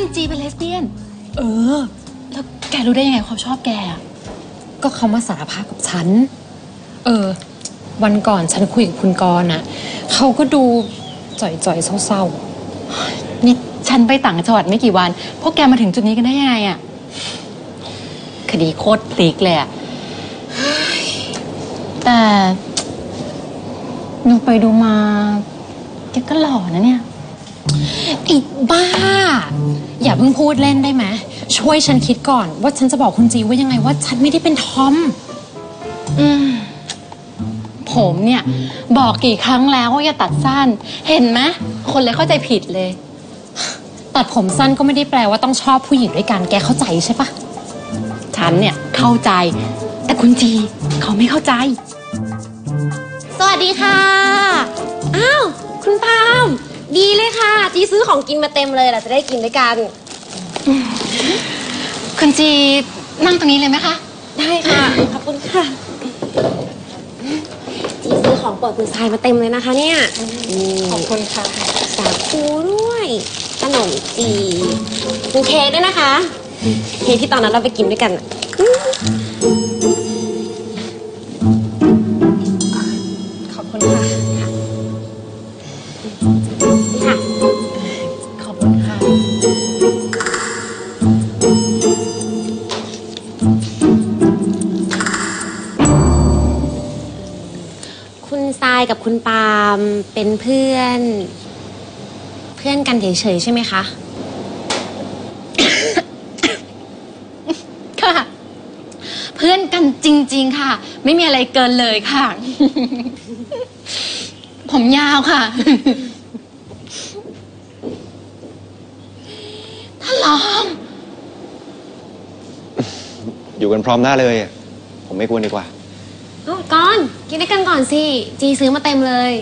คุณจีเป็นเลสเบี้ยนแล้วแกรู้ได้ยังไงความชอบแกก็เขามาสารภาพกับฉันวันก่อนฉันคุยกับคุณกรณ์น่ะเขาก็ดูจ่อยๆเศร้าๆนี่ฉันไปต่างจังหวัดไม่กี่วันพวกแกมาถึงจุดนี้กันได้ยังไงอ่ะคดีโคตรพลิกเลยอ่ะแต่ดูไปดูมาแกก็หล่อนะเนี่ยอีบ้าอย่าเพิ่งพูดเล่นได้ไหมช่วยฉันคิดก่อนว่าฉันจะบอกคุณจีว่ายังไงว่าฉันไม่ได้เป็นทอมผมเนี่ยบอกกี่ครั้งแล้วว่าอย่าตัดสั้นเห็นไหมคนเลยเข้าใจผิดเลยตัดผมสั้นก็ไม่ได้แปลว่าต้องชอบผู้หญิงด้วยกันแกเข้าใจใช่ปะฉันเนี่ยเข้าใจแต่คุณจีเขาไม่เข้าใจสวัสดีค่ะอ้าวคุณปาล์มดีเลยค่ะจีซื้อของกินมาเต็มเลยเราจะได้กินด้วยกันคุณจีนั่งตรงนี้เลยไหมคะได้ค่ะขอบคุณค่ะจีซื้อของโปรดคุณชายมาเต็มเลยนะคะเนี่ยขอบคุณค่ะสาคูด้วยขนมจีมีเค้กด้วยนะคะเค้กที่ตอนนั้นเราไปกินด้วยกันขอบคุณค่ะขอบคุณค่ะคุณทรายกับคุณปาล์มเป็นเพื่อนกันเฉยๆใช่ไหมคะค่ะเพื่อนกันจริงๆค่ะไม่มีอะไรเกินเลยค่ะผมยาวค่ะท่านรองอยู่กันพร้อมหน้าเลยผมไม่กวนดีกว่าก่อนกินด้วยกันก่อนสิจีซื้อมาเต็มเลย